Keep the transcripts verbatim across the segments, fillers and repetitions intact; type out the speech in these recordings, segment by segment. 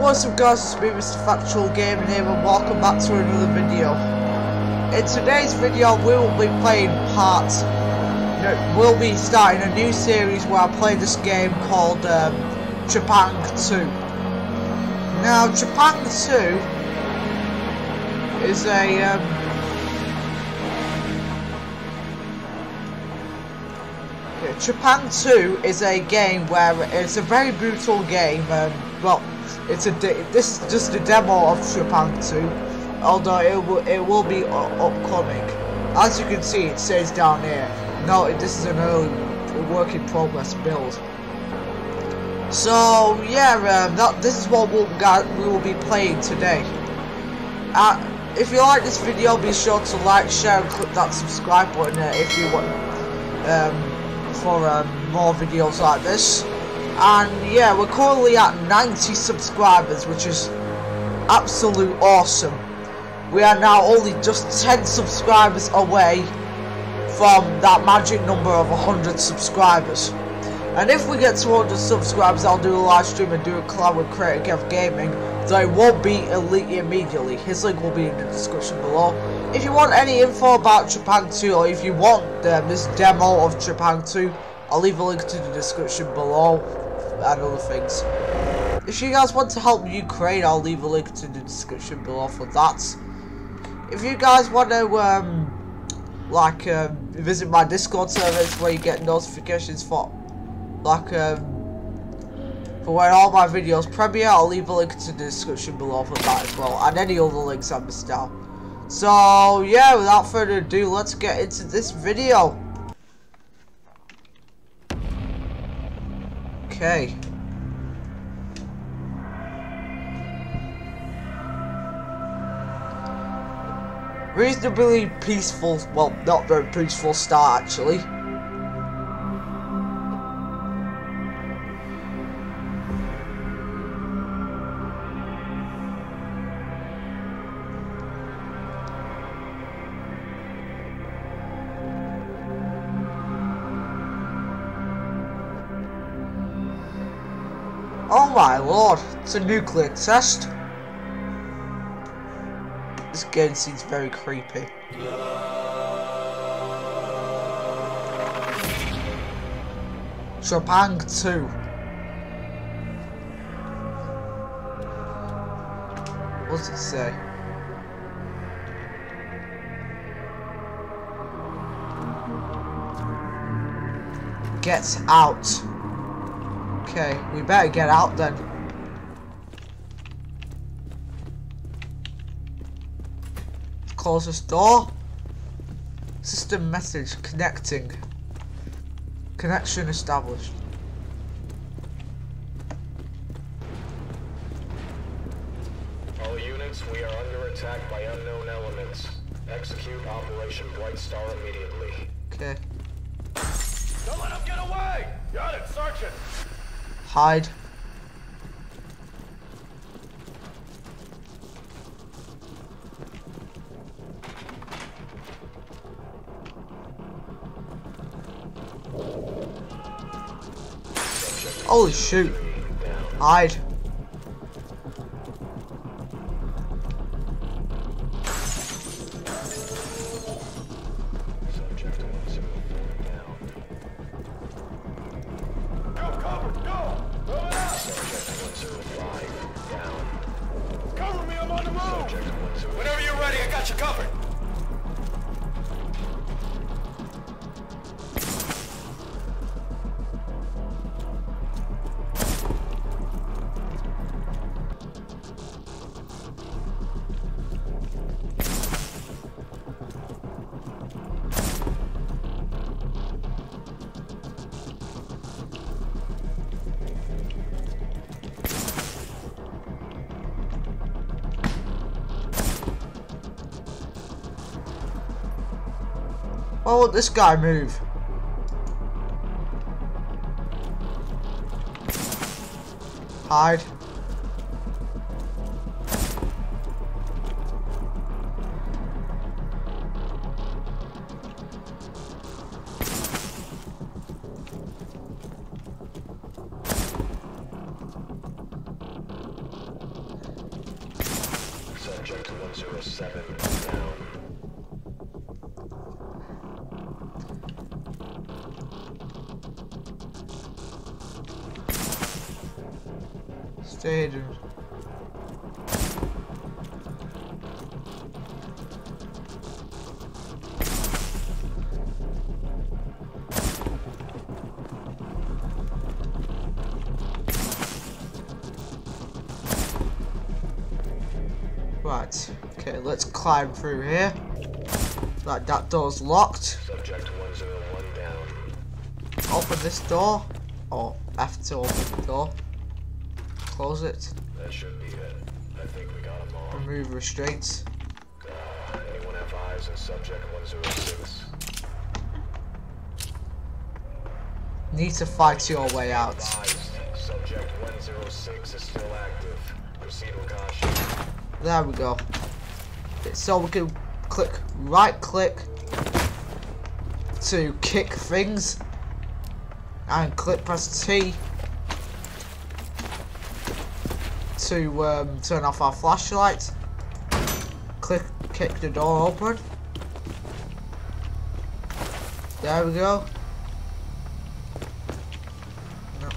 What's up guys, it's me Mister Factual Gaming here and welcome back to another video. In today's video we will be playing part, we'll be starting a new series where I play this game called um, Trepang two. Now Trepang two is a, um, Trepang two is a game where it's a very brutal game. Um, well, It's a de this is just a demo of Trepang two, although it will it will be upcoming. As you can see, it says down here. No, this is an early work in progress build. So yeah, um, that this is what we'll got, we will be playing today. Uh, if you like this video, be sure to like, share, and click that subscribe button uh, if you want um, for um, more videos like this. And yeah, we're currently at ninety subscribers, which is absolute awesome. We are now only just ten subscribers away from that magic number of one hundred subscribers. And if we get to one hundred subscribers, I'll do a live stream and do a collab with KreatorKevGaming, though it won't be immediately. His link will be in the description below. If you want any info about Trepang two, or if you want um, this demo of Trepang two, I'll leave a link to the description below and other things. If you guys want to help Ukraine, I'll leave a link to the description below for that. If you guys want to, um, like, um, visit my Discord servers where you get notifications for, like, um, for when all my videos premiere, I'll leave a link to the description below for that as well, and any other links I missed out. So, yeah, without further ado, let's get into this video. Okay. Reasonably peaceful, well, not very peaceful start actually. Oh my lord, it's a nuclear test. This game seems very creepy. Trepang two. What does it say? Get out. Okay, we better get out then. Close this door. System message connecting. Connection established. All units, we are under attack by unknown elements. Execute Operation Bright Star immediately. Okay. Don't let him get away! Got it, Sergeant! Hide. Holy shoot. Hide. Why won't this guy move? Hide. Object one zero seven down. Stage. Right, okay, let's climb through here. Right, that door's locked. Subject one zero one down. Open this door. Oh, I have to open the door. Close it. That should be it. I think we got them all. Remove restraints. Uh, anyone have eyes on subject one zero six? Need to fight your way out. Subject one zero six is still active. Proceed with caution. There we go. So we can click right click to kick things and click press T to um, turn off our flashlight. Click, kick the door open. There we go. No.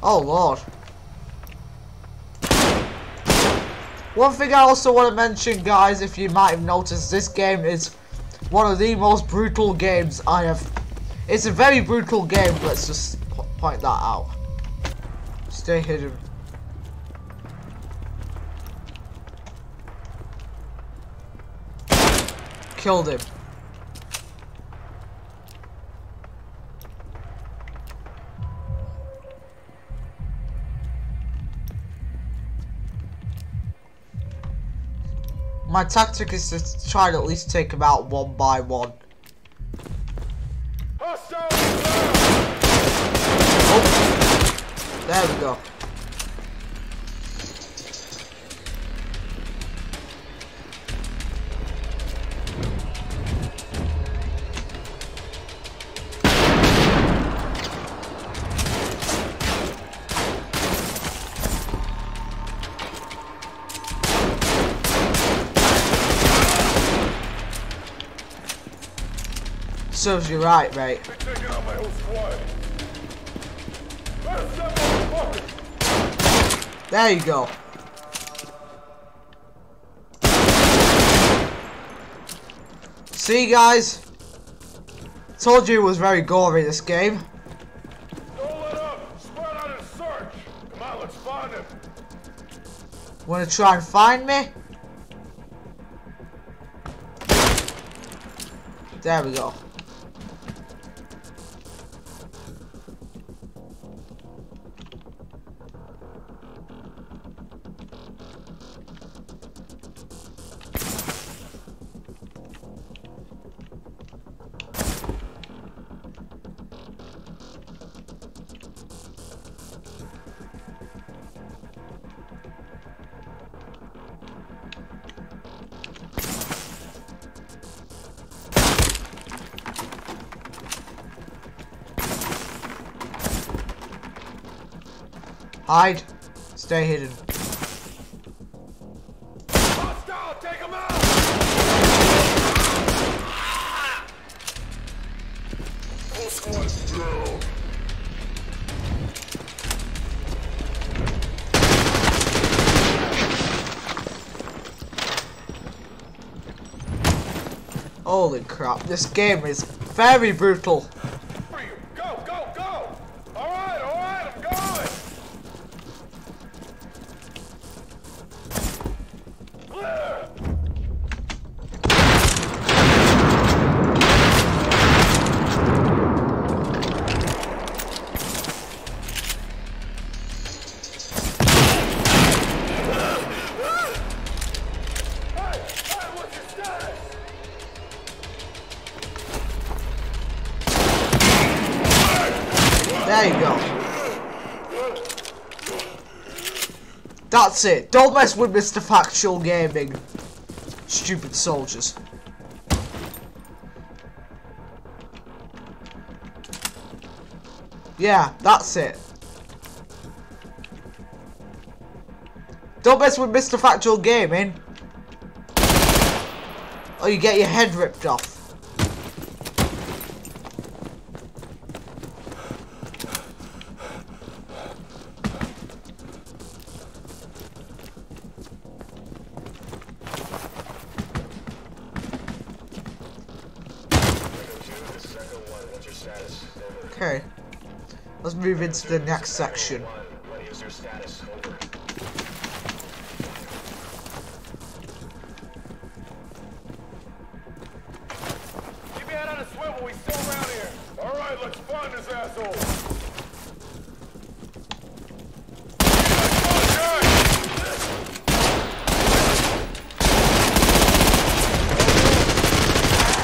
Oh Lord. One thing I also want to mention, guys, if you might have noticed, this game is one of the most brutal games I have. It's a very brutal game, let's just point that out. Stay hidden. Killed him. My tactic is to try to at least take him out one by one. Oh. There we go. Serves you right, mate. There you go. See, guys? Told you it was very gory, this game. Don't let up. Spread out and search. Come on, let's find him. Wanna try and find me? There we go. Hide. Stay hidden. Hostile, take him out. Full squad down. Holy crap, this game is very brutal. There you go. That's it. Don't mess with Mister Factual Gaming. Stupid soldiers. Yeah, that's it. Don't mess with Mister Factual Gaming, or you get your head ripped off. Okay, let's move into the next section.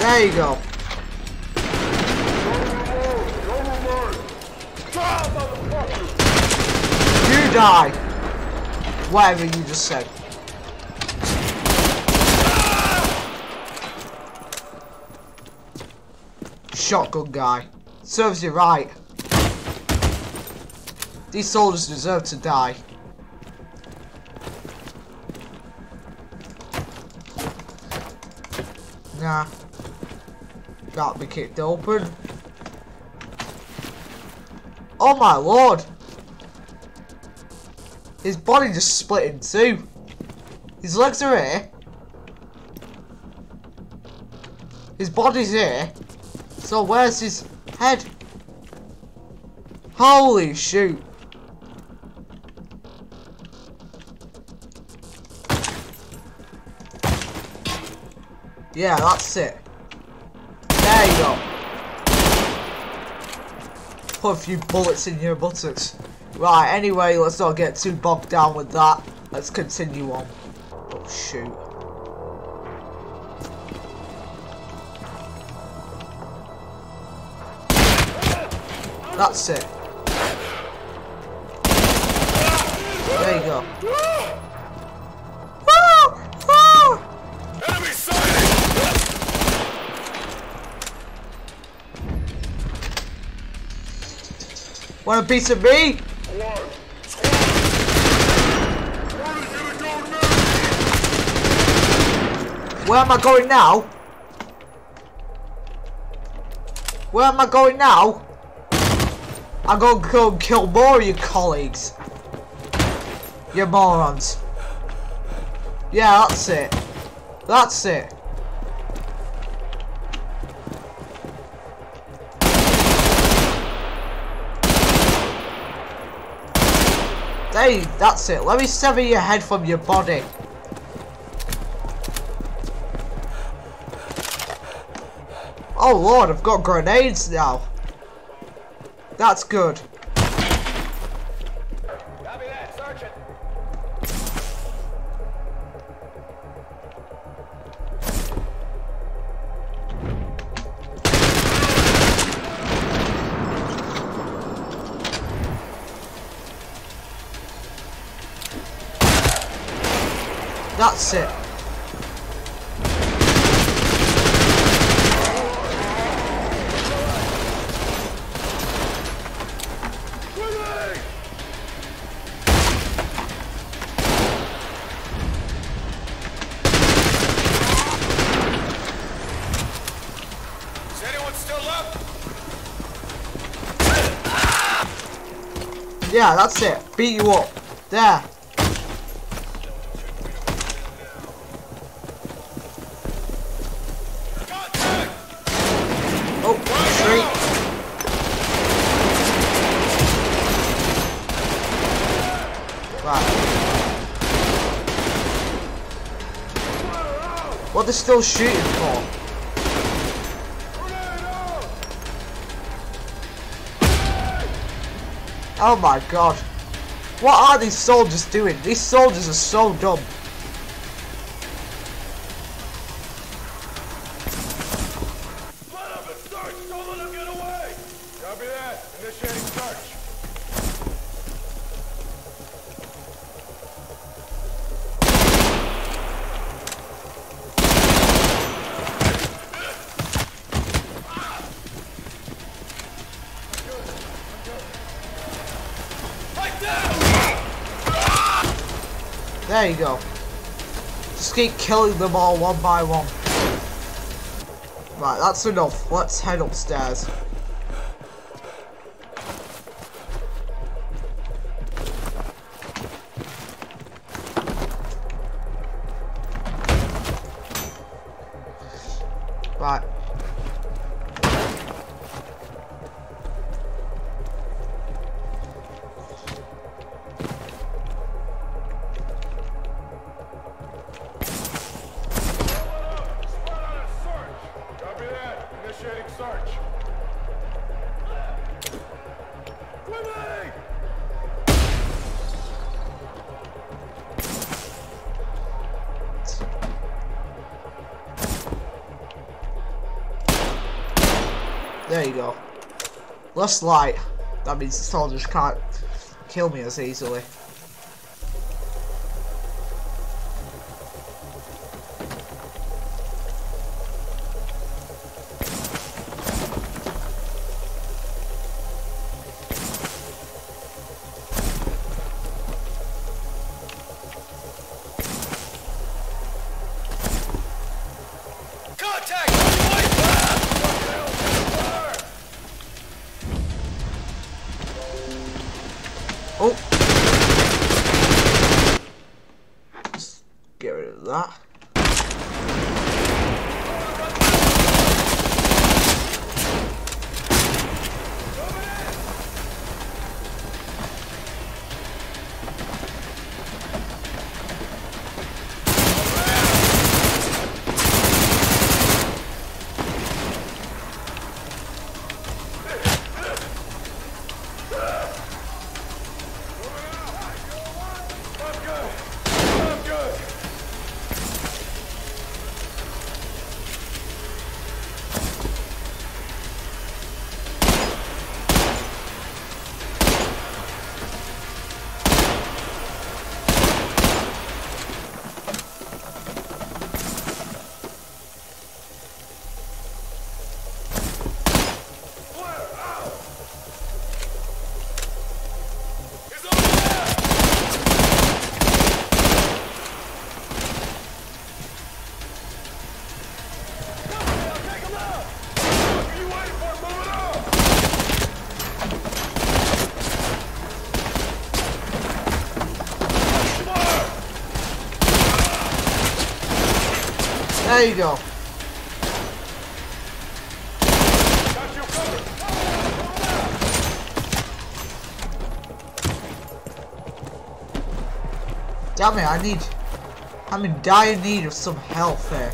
There you go. You die. Whatever you just said. Shotgun guy. Serves you right. These soldiers deserve to die. Nah. That'll be kicked open. Oh my lord! His body just split in two. His legs are here. His body's here. So where's his head? Holy shoot! Yeah, that's it. There you go. Put a few bullets in your buttocks. Right, anyway, let's not get too bogged down with that. Let's continue on. Oh, shoot. That's it. There you go. Want a piece of me? Where am I going now? Where am I going now? I'm going to go and kill more of your colleagues. You morons. Yeah, that's it. That's it. Hey, that's it. Let me sever your head from your body. Oh lord, I've got grenades now. That's good. Copy that, Sergeant. That's it. Is anyone still up? Yeah, that's it. Beat you up. There. What they're still shooting for? Oh my god. What are these soldiers doing? These soldiers are so dumb. There you go. Just keep killing them all one by one. Right, that's enough. Let's head upstairs. Right. There you go. Less light. That means the soldiers can't kill me as easily. Oh! Just get rid of that. There you go. Got you covered. Damn it, I need... I'm in dire need of some health here.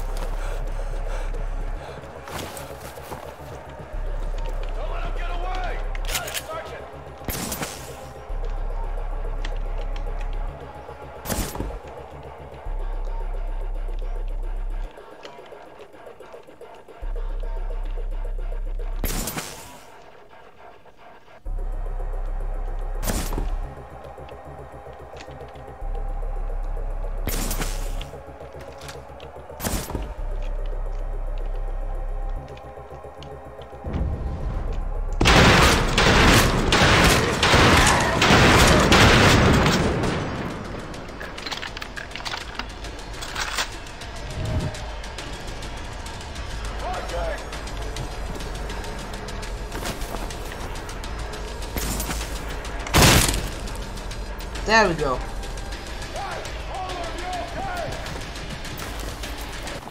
There we go. Guys, all of you okay?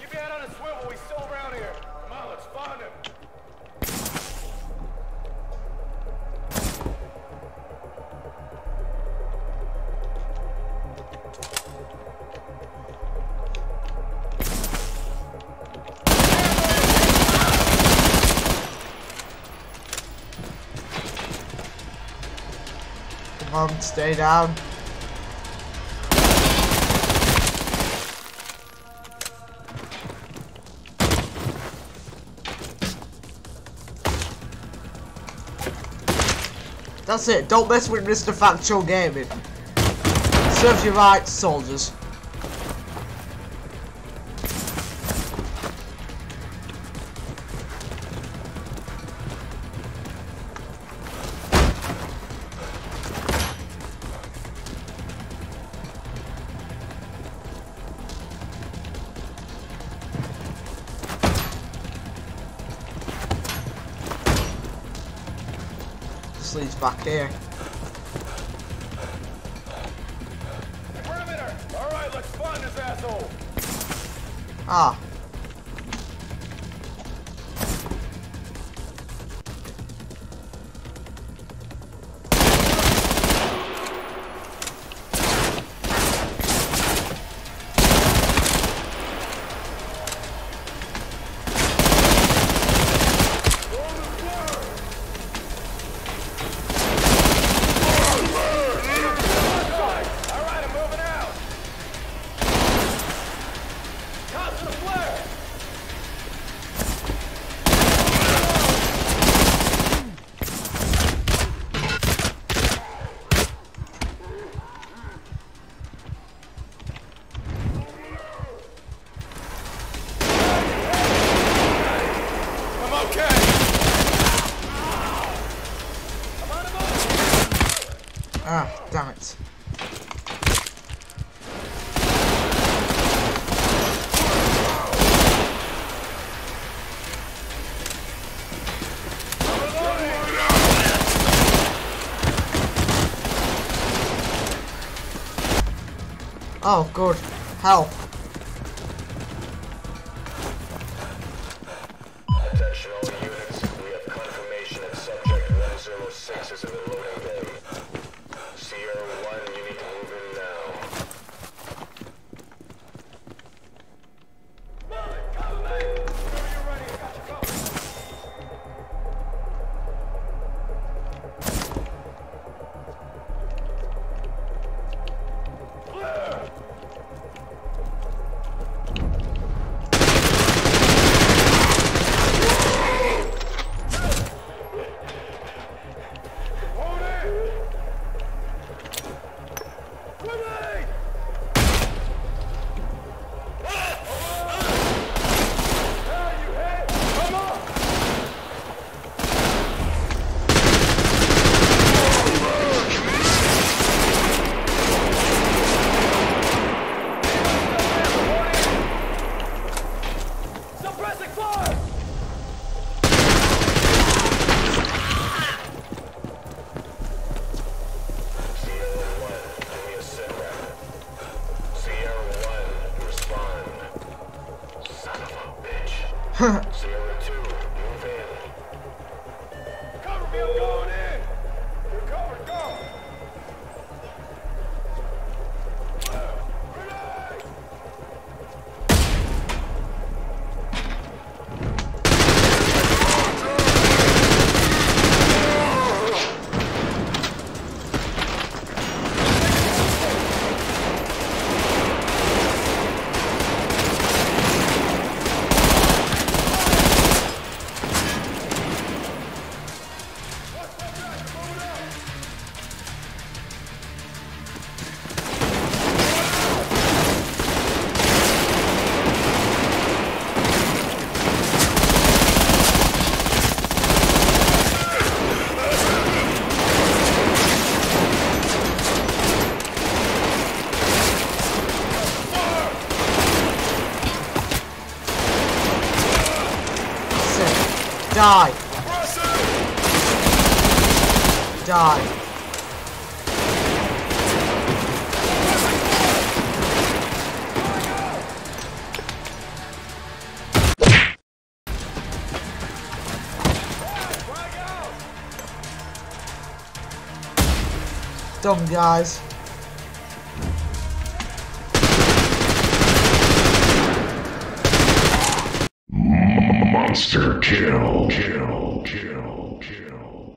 Keep your head on a swivel, we still around here. Come on, let's find him. Come on, stay down. That's it, don't mess with Mister Factual Gaming. Serves you right, soldiers. this leads back here. Perimeter! Alright, let's find this asshole! Ah. Oh, good. Help. Attention all units. We have confirmation that subject one oh six is in the loading bay. C R one, you need to move in Die! Die! Dumb guys. Monster kill, kill, kill, kill.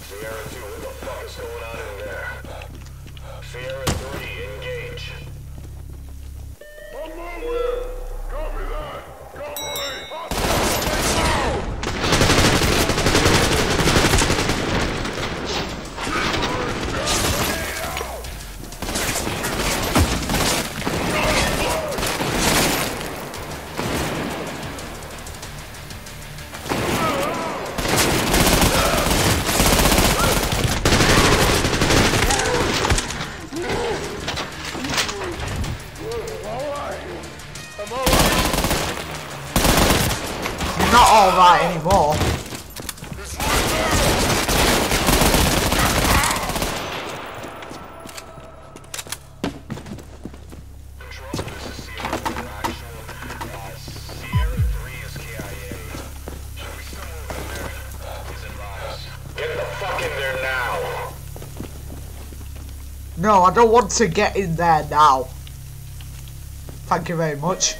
Sierra two, what the fuck is going on in there? Sierra three, engage. I'm moving! Copy that! Not all right anymore. No, I don't want to get in there now. Thank you very much.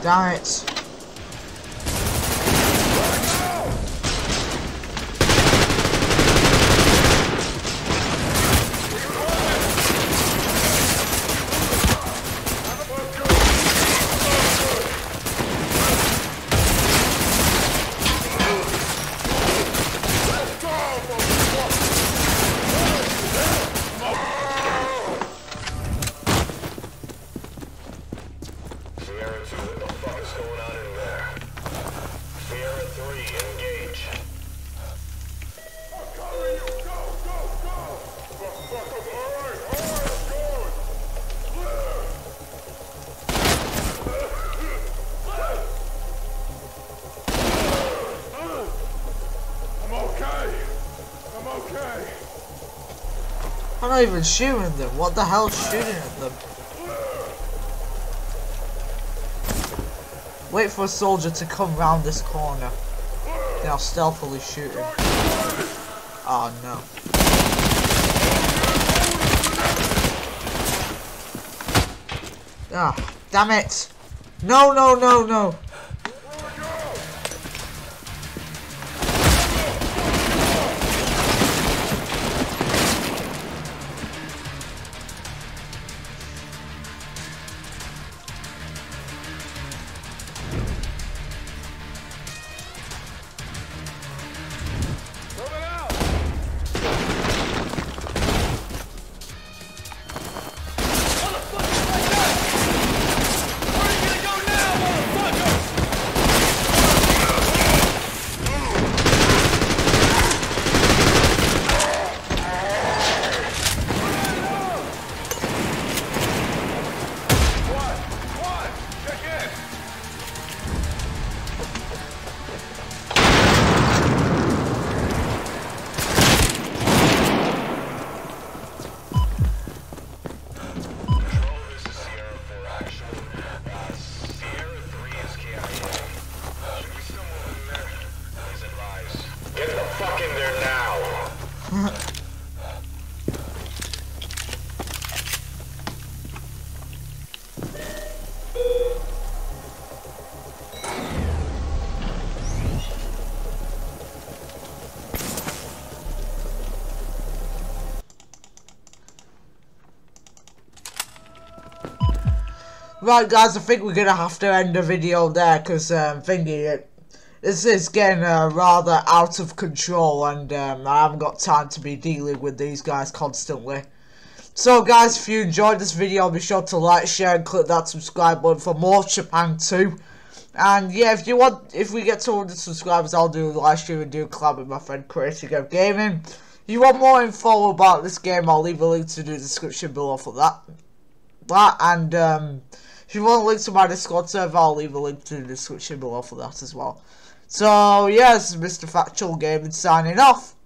Damn it. I'm not even shooting at them. What the hell is shooting at them? Wait for a soldier to come round this corner. They are stealthily shooting. Oh no. Ah, oh, damn it! No, no, no, no! Right guys, I think we're going to have to end the video there because um, thingy, it, this is getting uh, rather out of control and um, I haven't got time to be dealing with these guys constantly. So guys, if you enjoyed this video, be sure to like, share and click that subscribe button for more Trepang two. And yeah, if you want, if we get to one hundred subscribers, I'll do a live stream and do a collab with my friend KreatorKevGaming. If you want more info about this game, I'll leave a link to the description below for that. That and um... if you want a link to my Discord server, I'll leave a link to the description below for that as well. So, yes, Mister Factual Gaming signing off.